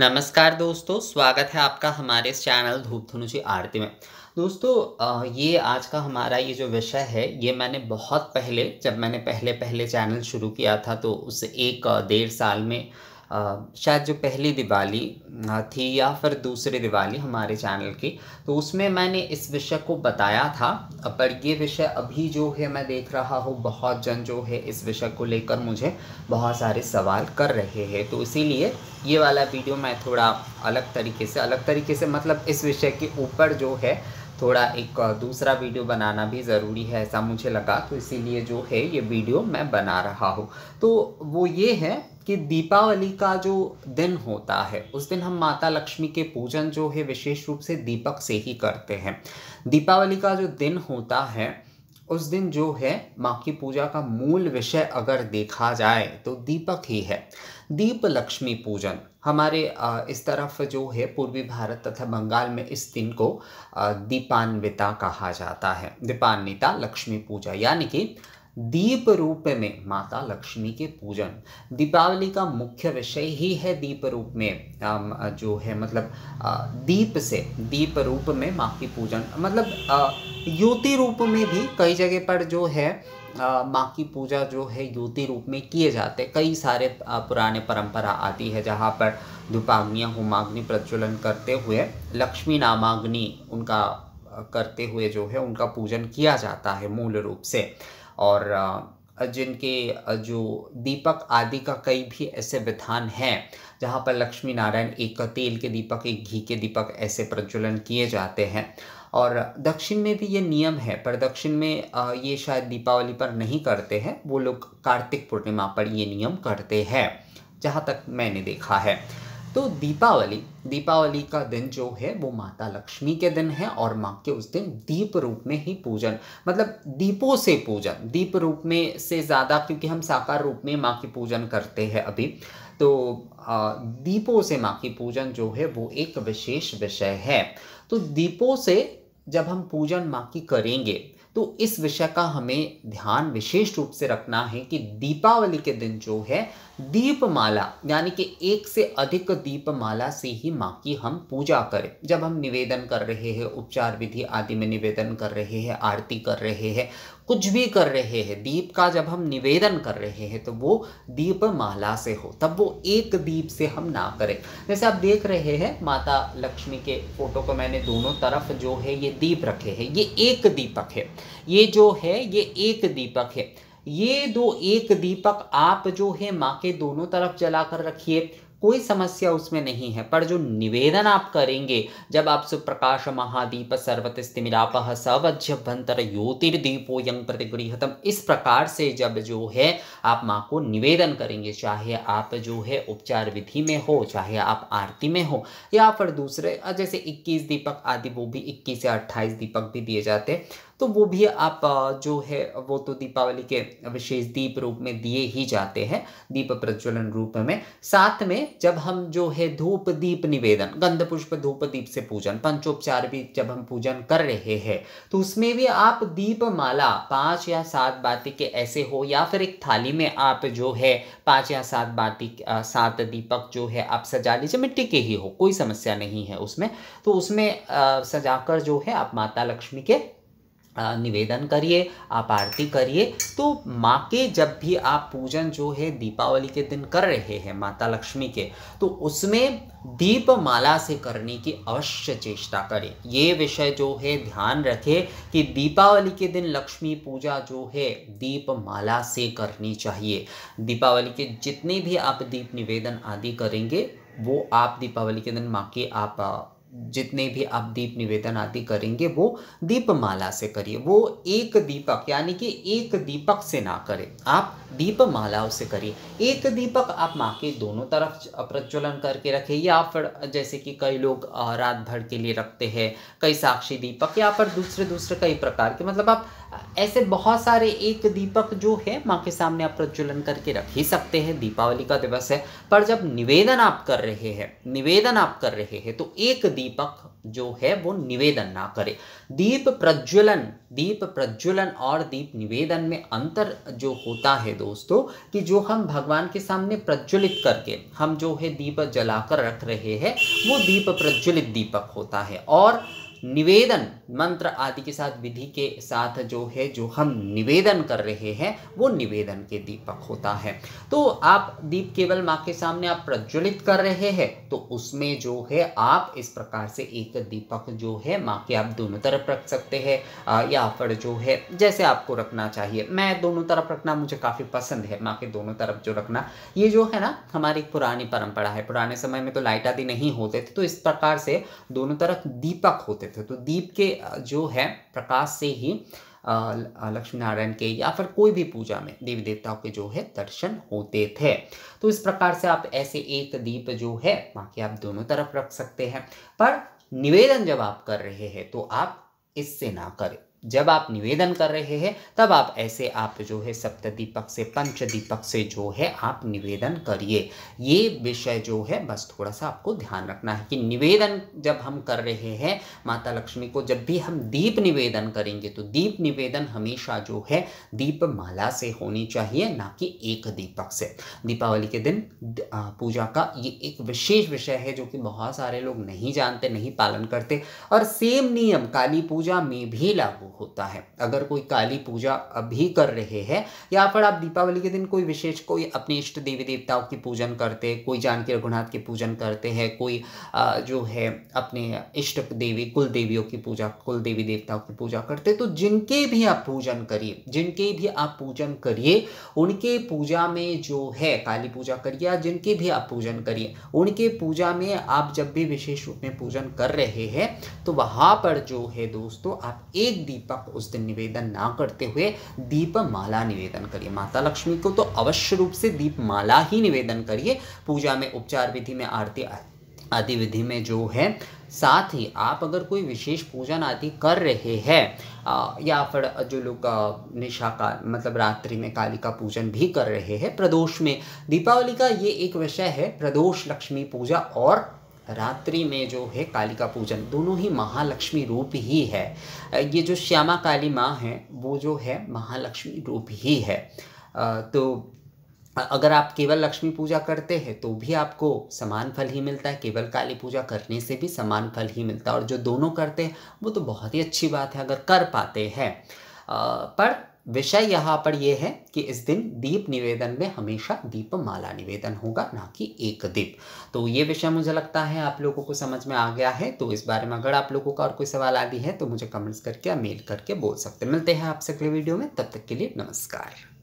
नमस्कार दोस्तों, स्वागत है आपका हमारे इस चैनल धूप धुनुची आरती में। दोस्तों ये आज का हमारा ये जो विषय है ये मैंने बहुत पहले जब मैंने पहले चैनल शुरू किया था तो उस एक डेढ़ साल में शायद जो पहली दिवाली थी या फिर दूसरी दिवाली हमारे चैनल की, तो उसमें मैंने इस विषय को बताया था। पर ये विषय अभी जो है मैं देख रहा हूँ बहुत जन जो है इस विषय को लेकर मुझे बहुत सारे सवाल कर रहे हैं, तो इसीलिए ये वाला वीडियो मैं थोड़ा अलग तरीके से मतलब इस विषय के ऊपर जो है थोड़ा एक दूसरा वीडियो बनाना भी ज़रूरी है ऐसा मुझे लगा, तो इसीलिए जो है ये वीडियो मैं बना रहा हूँ। तो वो ये है कि दीपावली का जो दिन होता है उस दिन हम माता लक्ष्मी के पूजन जो है विशेष रूप से दीपक से ही करते हैं। दीपावली का जो दिन होता है उस दिन जो है माँ की पूजा का मूल विषय अगर देखा जाए तो दीपक ही है। दीप लक्ष्मी पूजन हमारे इस तरफ जो है पूर्वी भारत तथा बंगाल में इस दिन को दीपान्विता कहा जाता है। दीपान्विता लक्ष्मी पूजा यानी कि दीप रूप में माता लक्ष्मी के पूजन। दीपावली का मुख्य विषय ही है दीप रूप में जो है मतलब दीप से दीप रूप में माँ की पूजन, मतलब युवती रूप में भी कई जगह पर जो है माँ की पूजा जो है युवती रूप में किए जाते। कई सारे पुराने परंपरा आती है जहाँ पर धूपाग्नियाँ होमाग्नि प्रज्वलन करते हुए लक्ष्मी नामाग्नि उनका करते हुए जो है उनका पूजन किया जाता है मूल रूप से। और जिनके जो दीपक आदि का कई भी ऐसे विधान हैं जहाँ पर लक्ष्मी नारायण एक तेल के दीपक एक घी के दीपक ऐसे प्रज्वलन किए जाते हैं। और दक्षिण में भी ये नियम है, पर दक्षिण में ये शायद दीपावली पर नहीं करते हैं, वो लोग कार्तिक पूर्णिमा पर ये नियम करते हैं जहाँ तक मैंने देखा है। तो दीपावली का दिन जो है वो माता लक्ष्मी के दिन है और माँ के उस दिन दीप रूप में ही पूजन, मतलब दीपों से पूजन, दीप रूप में से ज़्यादा, क्योंकि हम साकार रूप में माँ की पूजन करते हैं अभी, तो दीपों से माँ की पूजन जो है वो एक विशेष विषय है। तो दीपों से जब हम पूजन माँ की करेंगे तो इस विषय का हमें ध्यान विशेष रूप से रखना है कि दीपावली के दिन जो है दीपमाला यानी कि एक से अधिक दीपमाला से ही माँ की हम पूजा करें। जब हम निवेदन कर रहे हैं, उपचार विधि आदि में निवेदन कर रहे हैं, आरती कर रहे हैं, कुछ भी कर रहे हैं, दीप का जब हम निवेदन कर रहे हैं तो वो दीपमाला से हो, तब वो एक दीप से हम ना करें। जैसे आप देख रहे हैं माता लक्ष्मी के फोटो को मैंने दोनों तरफ जो है ये दीप रखे हैं, ये एक दीपक है, ये जो है ये एक दीपक है। ये दो एक दीपक आप जो है माँ के दोनों तरफ जला कर रखिए, कोई समस्या उसमें नहीं है। पर जो निवेदन आप करेंगे, जब आप सुप्रकाश महादीप सर्वतस्तिमिरापः सवज्यभ्यंतर ज्योतिर्दीपोऽयं प्रतिगृह्यतम्, इस प्रकार से जब जो है आप माँ को निवेदन करेंगे, चाहे आप जो है उपचार विधि में हो, चाहे आप आरती में हो, या फिर दूसरे जैसे 21 दीपक आदि, वो भी 21 या 28 दीपक भी दिए जाते, तो वो भी आप जो है वो तो दीपावली के विशेष दीप रूप में दिए ही जाते हैं, दीप प्रज्वलन रूप में। साथ में जब हम जो है धूप दीप निवेदन, गंध पुष्प धूप दीप से पूजन, पंचोपचार भी जब हम पूजन कर रहे हैं तो उसमें भी आप दीपमाला 5 या 7 बाती के ऐसे हो, या फिर एक थाली में आप जो है 5 या 7 बाती 7 दीपक जो है आप सजा लीजिए, मिट्टी के ही हो, कोई समस्या नहीं है उसमें। तो उसमें सजाकर जो है आप माता लक्ष्मी के निवेदन करिए, आप आरती करिए। तो माँ के जब भी आप पूजन जो है दीपावली के दिन कर रहे हैं माता लक्ष्मी के, तो उसमें दीपमाला से करने की अवश्य चेष्टा करें। ये विषय जो है ध्यान रखें कि दीपावली के दिन लक्ष्मी पूजा जो है दीपमाला से करनी चाहिए। दीपावली के जितने भी आप दीप निवेदन आदि करेंगे, वो आप दीपावली के दिन माँ के आप जितने भी आप दीप निवेदन आदि करेंगे वो दीपमाला से करिए। वो एक दीपक यानी कि एक दीपक से ना करें, आप दीपमालाओं से करिए। एक दीपक आप माँ के दोनों तरफ प्रज्वलन करके रखें, या फिर जैसे कि कई लोग रात भर के लिए रखते हैं, कई साक्षी दीपक, या फिर दूसरे कई प्रकार के, मतलब आप ऐसे बहुत सारे एक दीपक जो है माँ के सामने आप प्रज्वलन करके रख ही सकते हैं, दीपावली का दिवस है। पर जब निवेदन आप कर रहे हैं तो एक दीपक जो है वो निवेदन ना करें। दीप प्रज्वलन और दीप निवेदन में अंतर जो होता है दोस्तों, कि जो हम भगवान के सामने प्रज्वलित करके हम जो है दीप जलाकर रख रहे हैं वो दीप प्रज्वलित दीपक होता है, और निवेदन मंत्र आदि के साथ विधि के साथ जो है जो हम निवेदन कर रहे हैं वो निवेदन के दीपक होता है। तो आप दीप केवल माँ के सामने आप प्रज्वलित कर रहे हैं तो उसमें जो है आप इस प्रकार से एक दीपक जो है माँ के आप दोनों तरफ रख सकते हैं, या फिर जो है जैसे आपको रखना चाहिए। मैं दोनों तरफ रखना मुझे काफ़ी पसंद है, माँ के दोनों तरफ जो रखना, ये जो है ना हमारी पुरानी परंपरा है। पुराने समय में तो लाइट आदि नहीं होते थे तो इस प्रकार से दोनों तरफ दीपक होते थे। तो दीप के जो है प्रकाश से ही लक्ष्मी नारायण के या फिर कोई भी पूजा में देवी देवताओं के जो है दर्शन होते थे। तो इस प्रकार से आप ऐसे एक दीप जो है माँ के आप दोनों तरफ रख सकते हैं। पर निवेदन जब आप कर रहे हैं तो आप इससे ना करें। जब आप निवेदन कर रहे हैं तब आप ऐसे आप जो है सप्तदीपक से पंचदीपक से जो है आप निवेदन करिए। ये विषय जो है बस थोड़ा सा आपको ध्यान रखना है कि निवेदन जब हम कर रहे हैं माता लक्ष्मी को, जब भी हम दीप निवेदन करेंगे तो दीप निवेदन हमेशा जो है दीप माला से होनी चाहिए, ना कि एक दीपक से। दीपावली के दिन पूजा का ये एक विशेष विषय है जो कि बहुत सारे लोग नहीं जानते, नहीं पालन करते, और सेम नियम काली पूजा में भी लागू होता है। अगर कोई काली पूजा अभी कर रहे हैं या फिर आप दीपावली के दिन कोई विशेष कोई अपने इष्ट देवी देवताओं की पूजन करते हैं, कोई जानकी रघुनाथ की पूजन करते हैं, कोई जो है अपने इष्ट देवी कुल देवी देवताओं की पूजा करते, तो जिनके भी आप पूजन करिए उनके पूजा में जो है काली पूजा करिए, जिनके भी आप पूजन करिए उनके पूजा में आप जब भी विशेष रूप में पूजन कर रहे हैं तो वहाँ पर जो है दोस्तों आप एक दीपक उस दिन निवेदन ना करते हुए दीपमाला निवेदन करिए। माता लक्ष्मी को तो अवश्य रूप से दीपमाला ही निवेदन करिए। पूजा में उपचार विधि में आरती आदि विधि में जो है, साथ ही आप अगर कोई विशेष पूजन आदि कर रहे हैं या फिर जो लोग निशा का मतलब रात्रि में काली का पूजन भी कर रहे हैं, प्रदोष में दीपावली का ये एक विषय है, प्रदोष लक्ष्मी पूजा और रात्रि में जो है काली का पूजन, दोनों ही महालक्ष्मी रूप ही है। ये जो श्यामा काली माँ हैं वो जो है महालक्ष्मी रूप ही है। तो अगर आप केवल लक्ष्मी पूजा करते हैं तो भी आपको समान फल ही मिलता है, केवल काली पूजा करने से भी समान फल ही मिलता है, और जो दोनों करते हैं वो तो बहुत ही अच्छी बात है अगर कर पाते हैं। पर विषय यहाँ पर यह है कि इस दिन दीप निवेदन में हमेशा दीपमाला निवेदन होगा, ना कि एक दीप। तो ये विषय मुझे लगता है आप लोगों को समझ में आ गया है। तो इस बारे में अगर आप लोगों का और कोई सवाल आदि है तो मुझे कमेंट्स करके या मेल करके बोल सकते हैं। मिलते हैं आपसे अगले वीडियो में, तब तक के लिए नमस्कार।